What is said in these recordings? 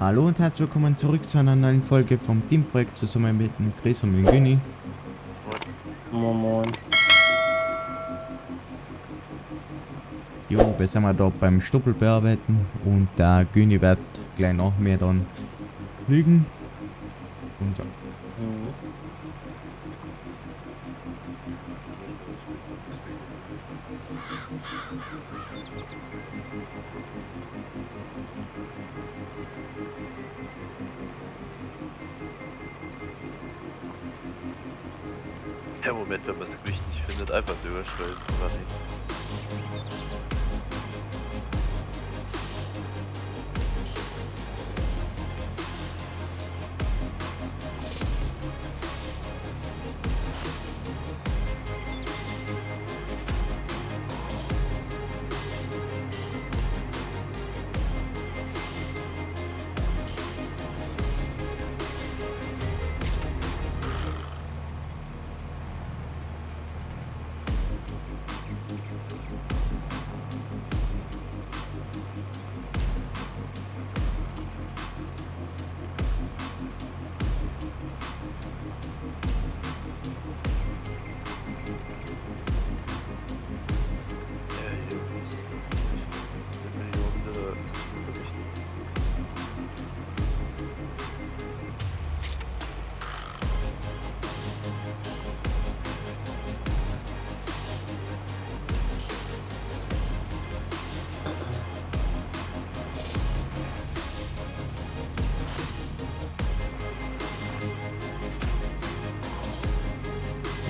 Hallo und herzlich willkommen zurück zu einer neuen Folge vom Teamprojekt zusammen mit dem Chris und dem Günni. Moin Moin. Jo, wir sind wir da beim Stoppel bearbeiten und der Günni wird gleich nach mir dann lügen. Und ja. Ja, Moment, wenn man das Gewicht nicht findet, einfach drüber stellen, oder nicht?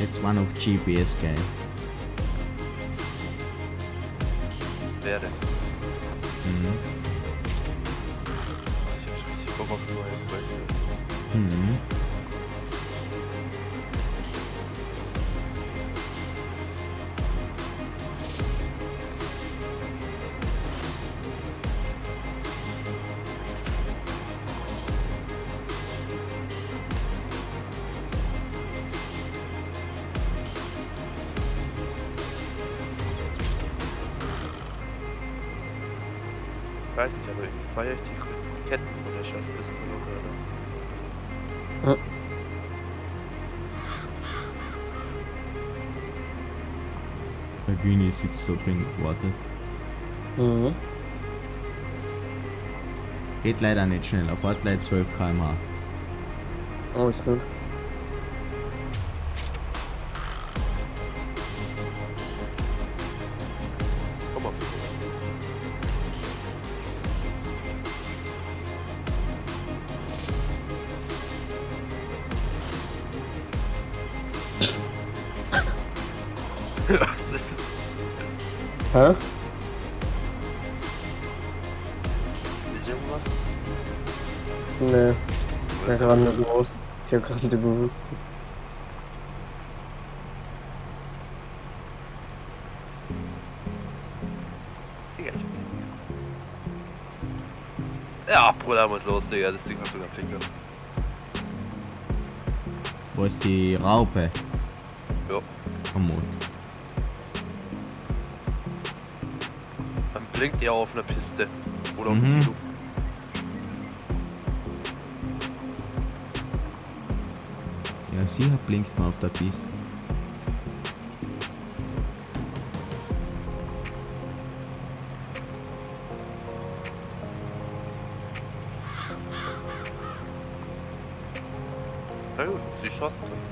Jetzt war noch GPS, geil. Wer denn? Ich hab schon richtig Bock aufs neue Projekt. Ich weiß nicht, aber irgendwie feiere ich die Ketten von der Scheiß bisschen nur, oder? Der Güni sitzt so drin, wartet. Geht leider nicht schneller, fahrt leider 12 km/h. Oh, ist gut. Hä? Ist irgendwas? Nee, ich hab gerade nicht gewusst. Digga, ich bin hier. Ja, Bruder, muss los, Digga, das Ding hat sogar Blinker. Wo ist die Raupe? Jo. Am Mond. Blinkt ihr auf einer Piste oder auf dem Zug. Ja, sie blinkt mal auf der Piste. Na gut, sie schossen natürlich.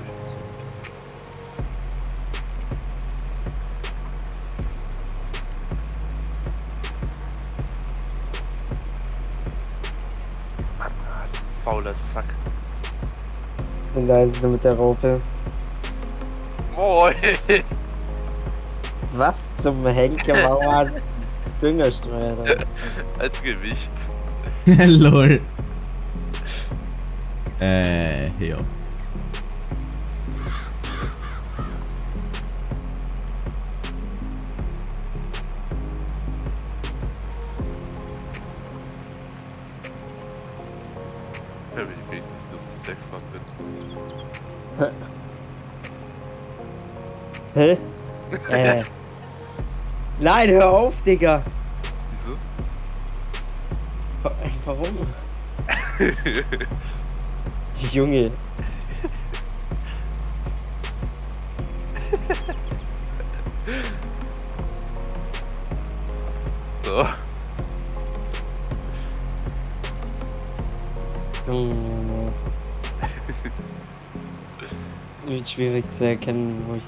Faules Fuck. Und da ist er mit der Raupe. Moin! Was zum Henker Mauer Düngerstreuer? Als Gewicht. Lol. Ja. Ich bin nicht lustig, dass ich weggefahren bin. Hä? Nein, hör auf, Digga! Wieso? Warum? Junge. So. Oh. Wird schwierig zu erkennen, wo ich...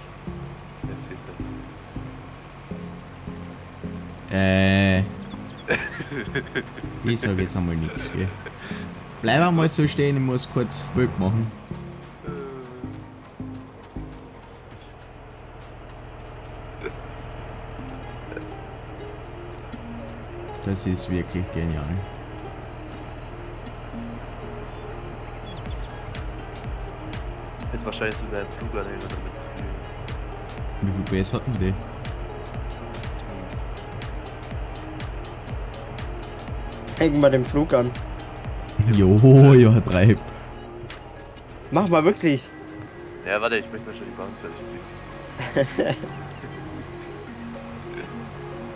Ich sag jetzt einmal nichts, gell. Bleib einmal so stehen, ich muss kurz Bild machen. Das ist wirklich genial. Ich hätte wahrscheinlich sogar einen Flug anhängen damit. Wie viel PS hatten die? Hängen wir den Flug an. Jo, ja, treib. Mach mal wirklich. Ja, warte, ich möchte mal schon die Bahn fertig ziehen.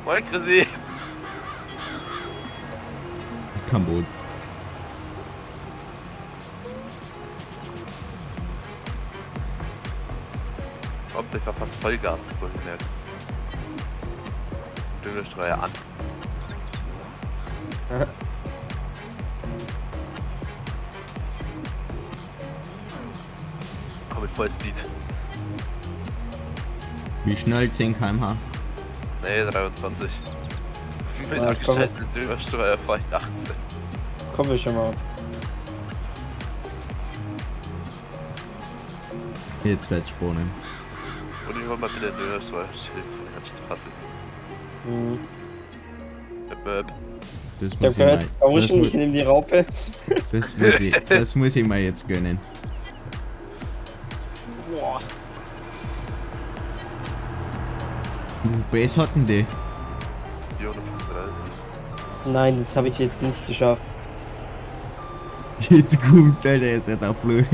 Moin, Chrissy. Kein Boot. Ob ich war fast Vollgas zu bringen. Düngestreuer an. Komm mit Vollspeed. Wie schnell? 10 km/h? Ne, 23. Mit angestellten Düngersteuer fahre ich 18. Komm ich schon mal ab. Jetzt wird's spannend. Und ich hol mal bitte Düngersteuer-Schild von der Straße. Mhm. Ich hab gehört, ich nehm die Raupe. Das muss ich mir jetzt gönnen. Boah. Wie viel PS hatten die? 435. Nein, das habe ich jetzt nicht geschafft. Jetzt kommt, Alter, jetzt hat er Flug.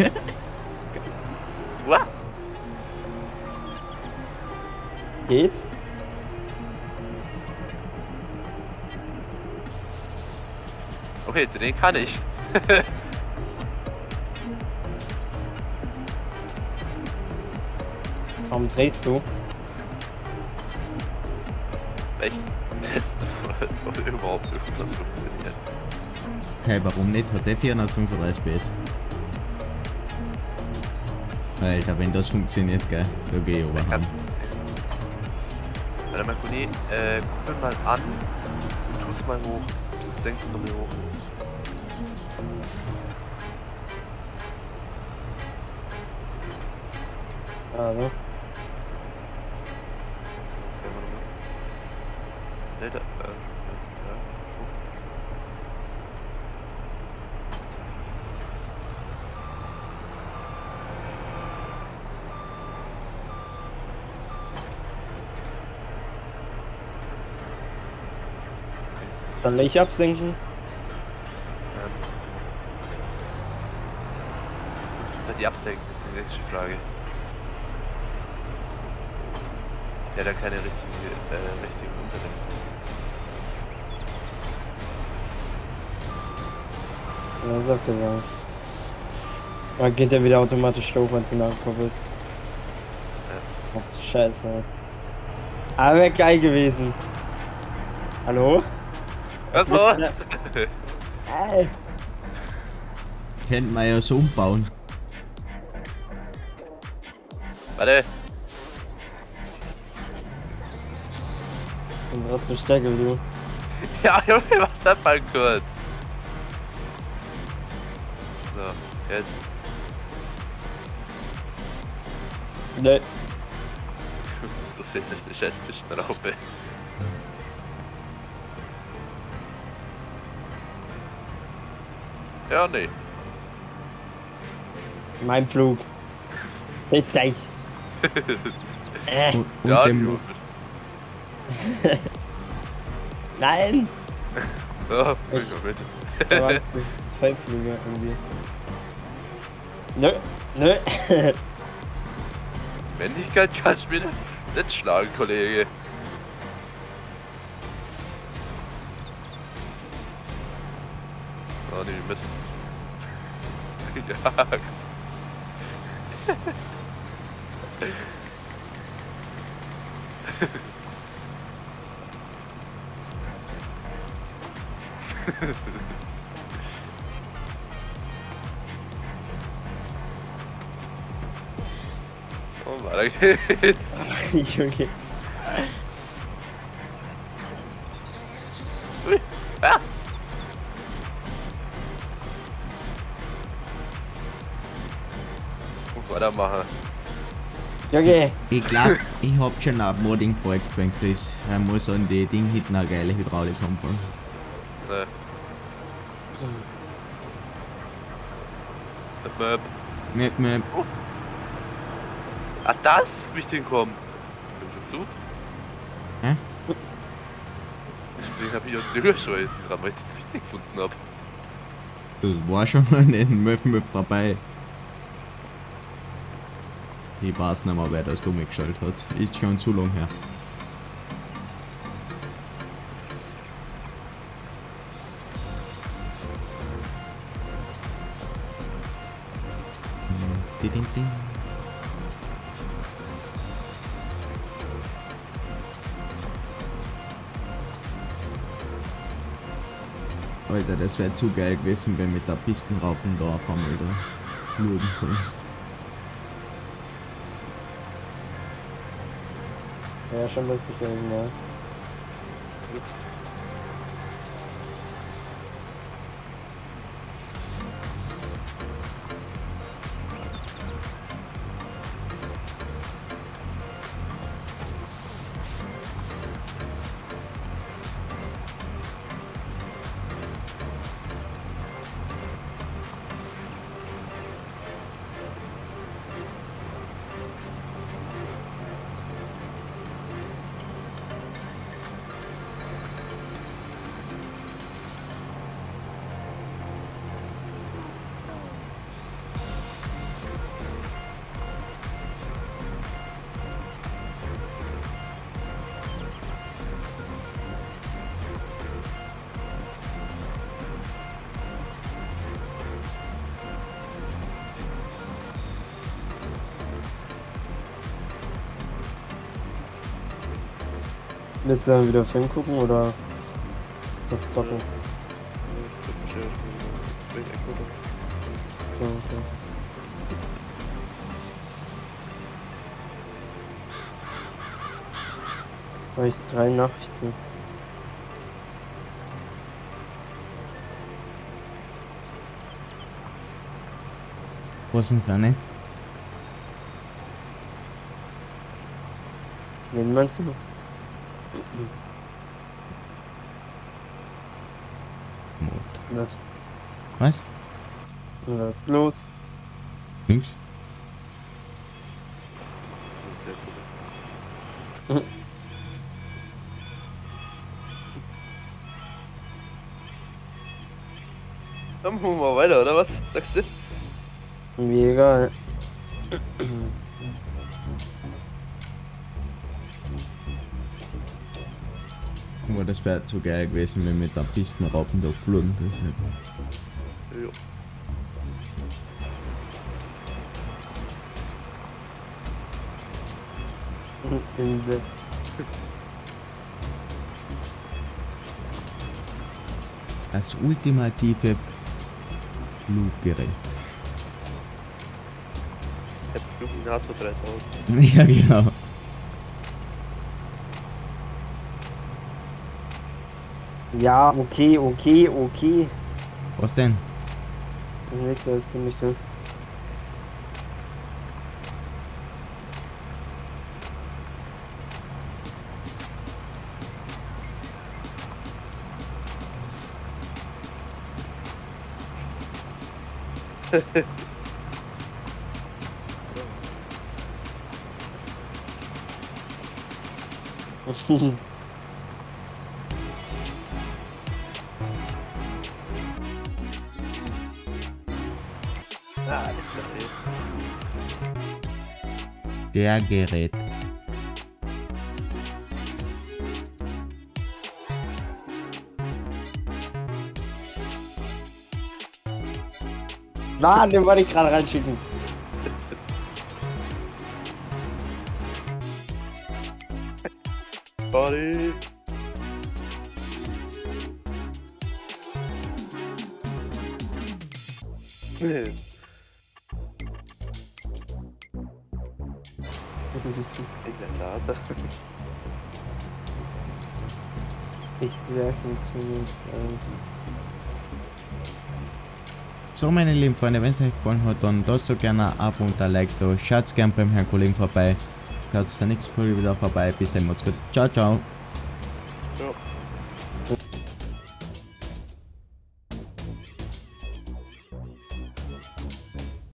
What? Geht's? Okay, den kann ich. Warum drehst du? Weil ich testen wollte, ob überhaupt irgendwas funktioniert. Hey, warum nicht? Hat der 435 PS? Alter, wenn das funktioniert, gell? Da geh ich oberhand. Warte mal, Kuni, guck mir mal an und tu's mal hoch. Das senkt noch mal hoch. Also. Ne, da. Dann lässt ich absenken. Was soll die absenken? Das ist die nächste Frage. Der hat ja keine richtigen Unterricht. Ja, sagt er ja. Dann geht er wieder automatisch hoch, wenn du nachgekommen bist. Ja. Ach, scheiße. Aber wäre geil gewesen. Hallo? Was los? Könnten wir ja so umbauen. Warte. Und was für Stärke, du? Ja, Junge, mach das mal kurz. So, jetzt. Nee. So sehen das die scheiß Pischenraupe. Ja, nee. Mein Flug. Bis gleich. Und ja, dem Flug. Nein! Ja, ich mit. Aber das ist Feindflüge irgendwie. Nö, nö. Wendigkeit kannst du mir nicht schlagen, Kollege. So, oder nehme ich mit? Ja. Oh, weiter geht's. Junge. Ah! Und weitermachen. Junge. Ich glaub, ich hab schon ein Modding-Projekt bringt, das muss an die Ding hinten eine geile Hydraulik anbauen. Ne. Möp. Möp, möp. Oh. Ah, das ist wichtig hinkommen. Bin schon zu? Hä? Deswegen hab ich auch den Hörschall dran, weil ich das wichtig gefunden hab. Das war schon mal ein Möp-Möp dabei. Ich weiß nicht mehr, wer das dumm gestellt hat. Ist schon zu lang her. Ding, ding, ding. Alter, das wäre zu geil gewesen, wenn mit der Pistenraupen da auf einmal da luden kannst. Ja, schon lustig irgendwie, ja. Willst du dann wieder Film gucken oder was zocken? Ich bin echt gut. Ja, okay. Da habe ich 3 Nachrichten. Wo sind deine? Wen meinst du? Mord. Was? Was ist los? Nix. Dann machen wir mal weiter, oder was? Sagst du? Mir egal. Das wäre zu geil gewesen, wenn mit der Pistenraupen da bluten. Ja. Das ultimative Blutgerät. Der Bluminator 3000. Ja, genau. Ja, okay, okay, okay. Was denn? Nix, das bin ich nicht. Der Gerät. Nein, den wollte ich gerade reinschicken. Buddy. So, meine lieben Freunde, wenn es euch gefallen hat, dann lasst so gerne ein Abo und ein Like da. Schaut gerne beim Herrn Kollegen vorbei. Schaut in der nächsten Folge wieder vorbei. Bis dann, macht's gut. Ciao, ciao. Ja.